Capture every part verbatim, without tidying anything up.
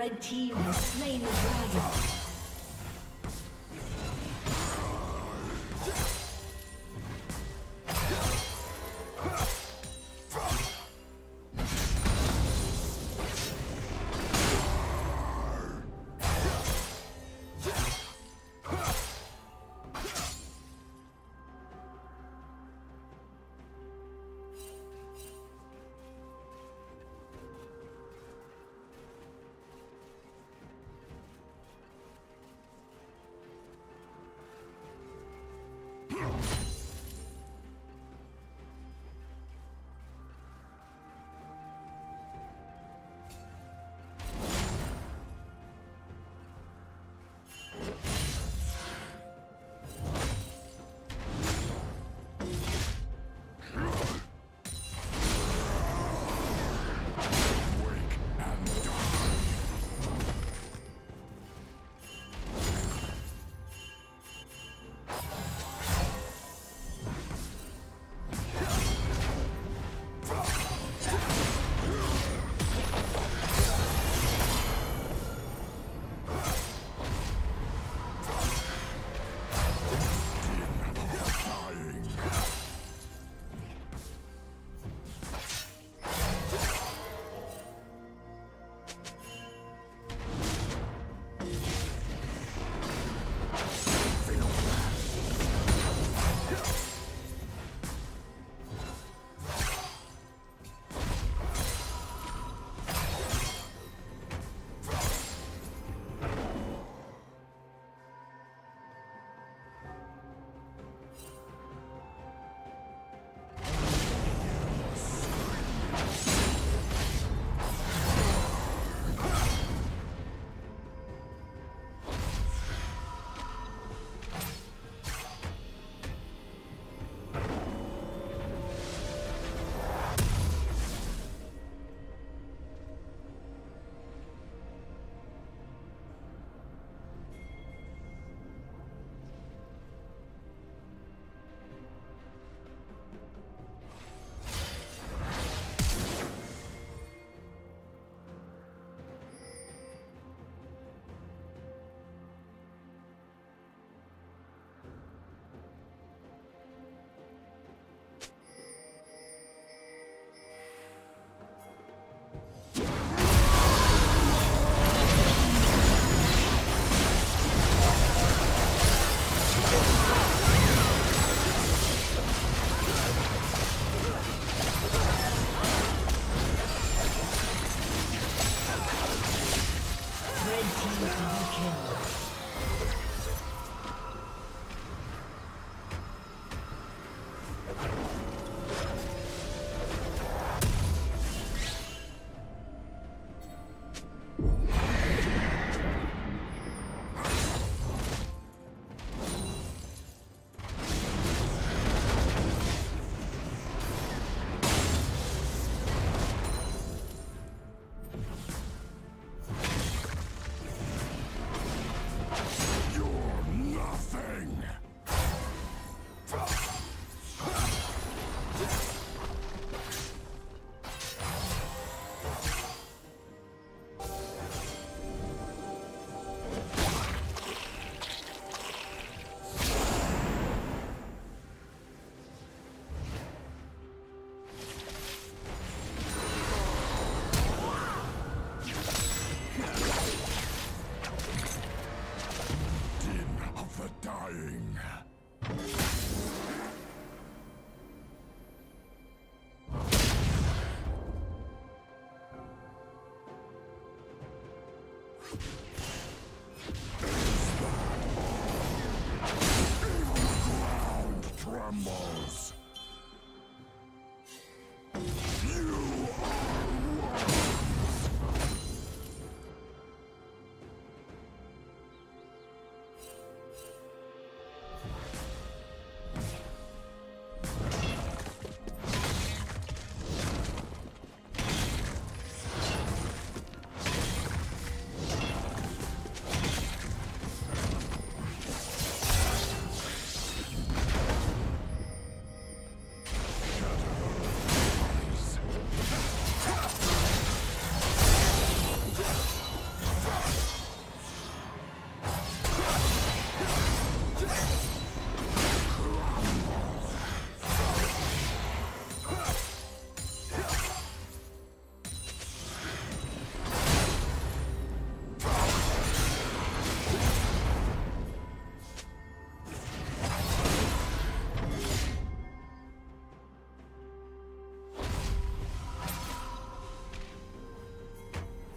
Red team has slain the dragon.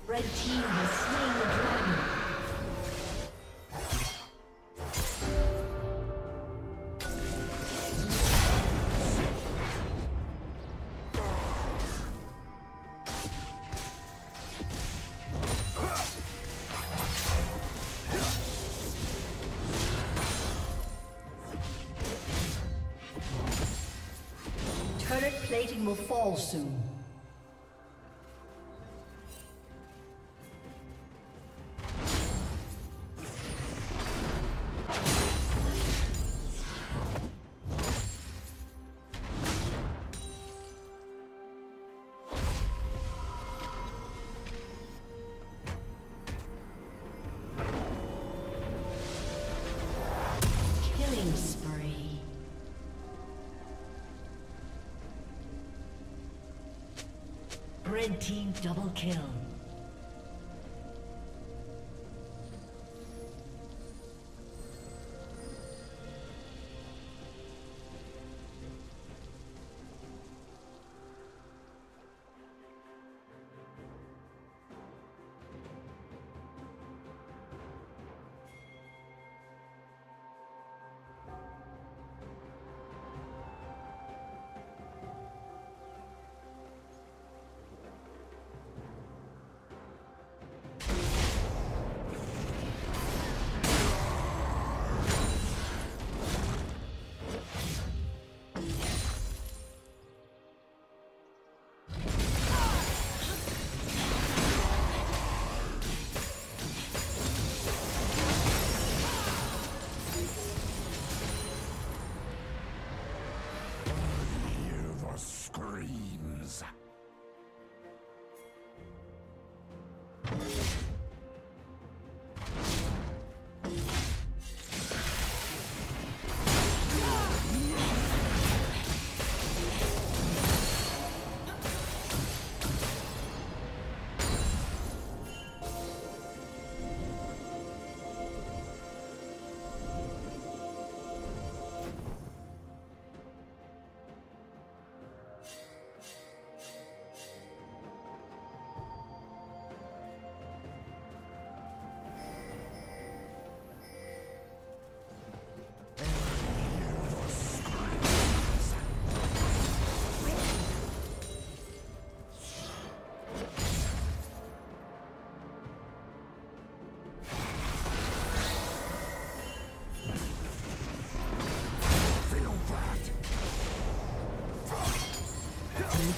Red team has slain the dragon. Turret plating will fall soon. Red team double kill.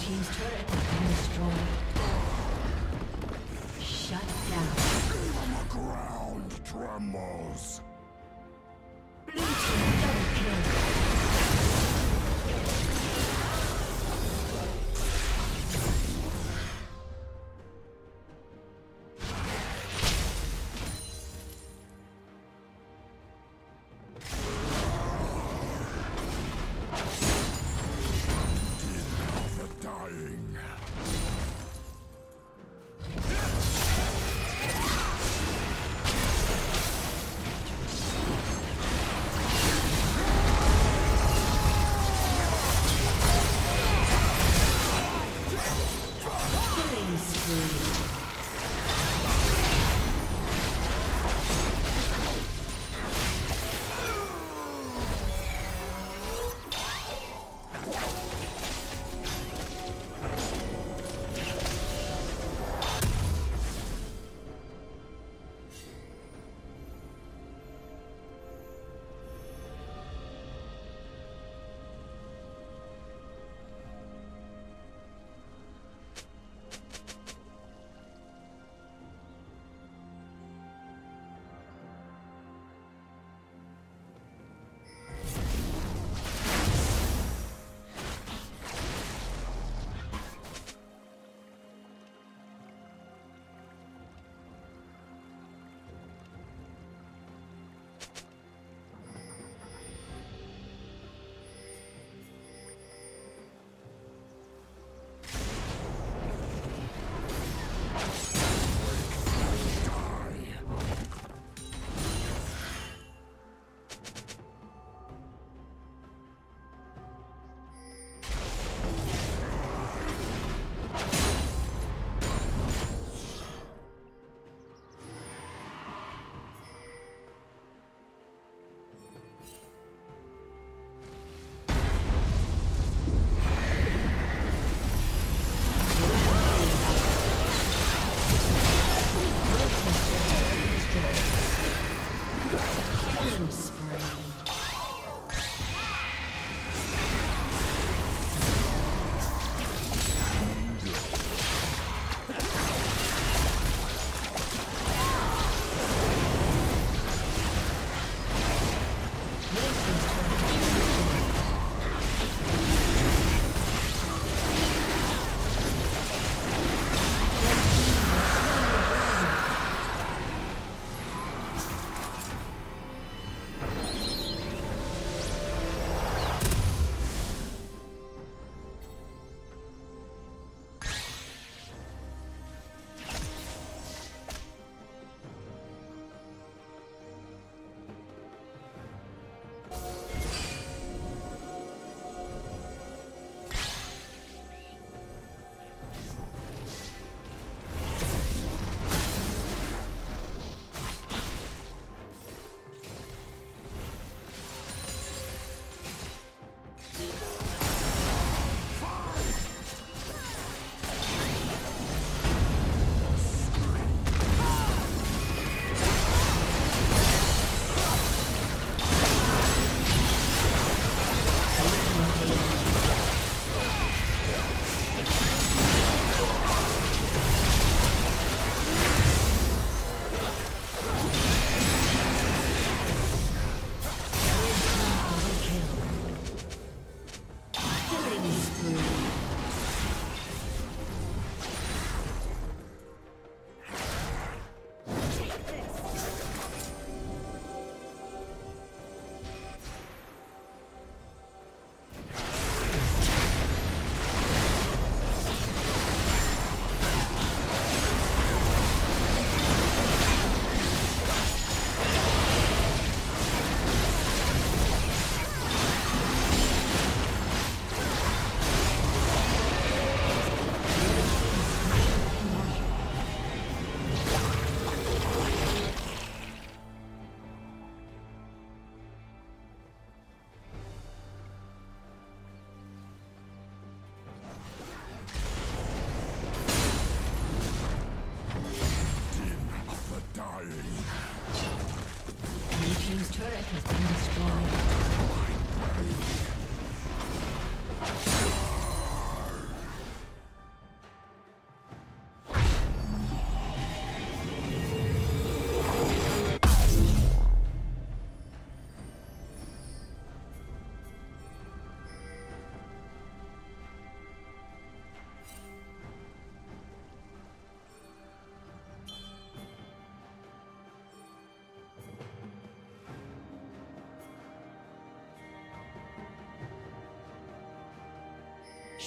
Team's turret has been destroyed. Shut down. Even the ground trembles. Blue team double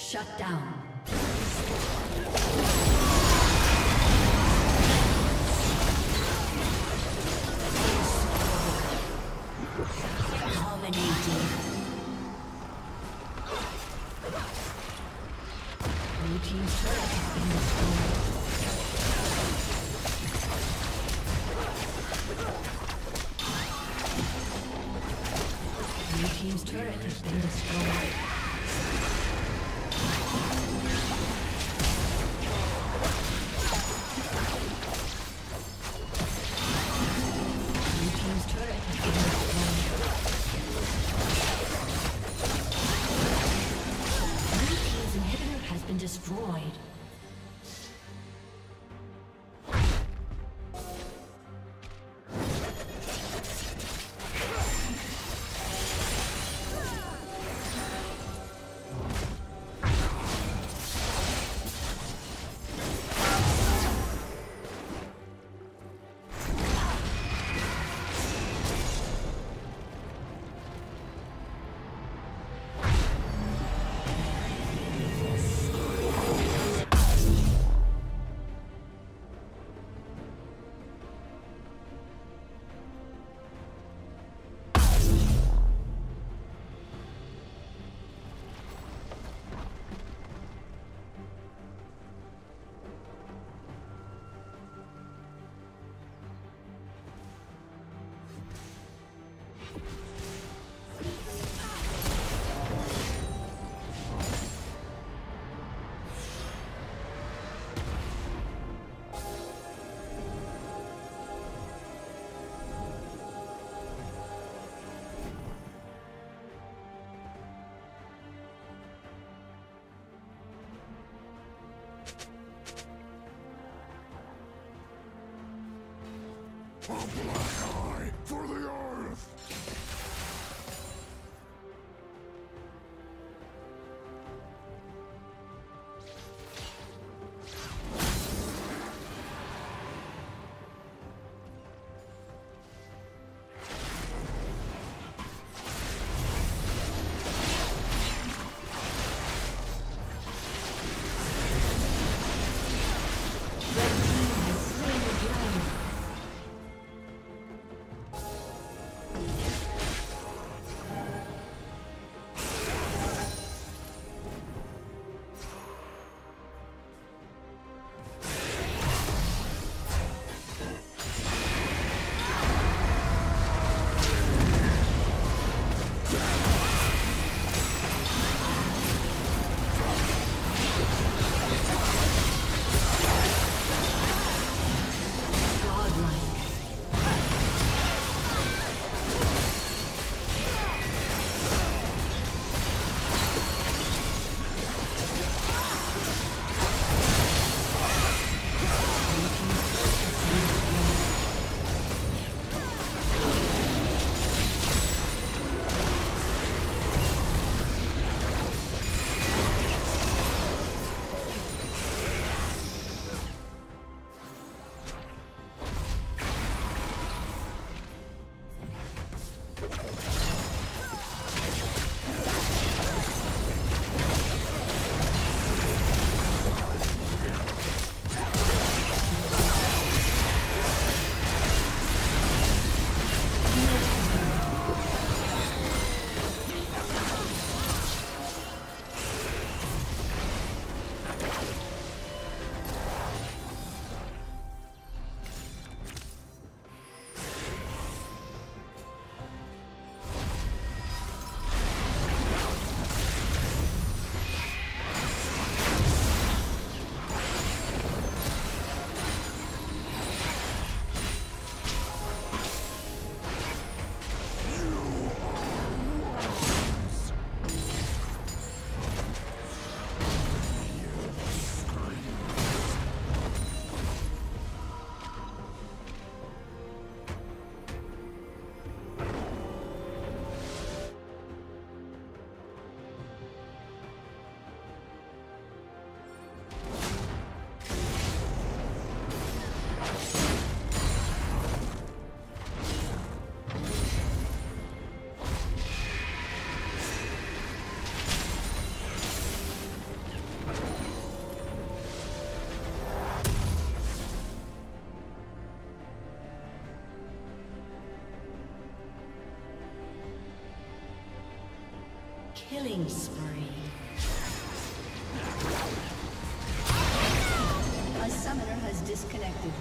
Shut down. Dominating. Blue team's turret has been destroyed. Blue team's turret has been destroyed. A black eye for the earth! Killing spree. A summoner has disconnected.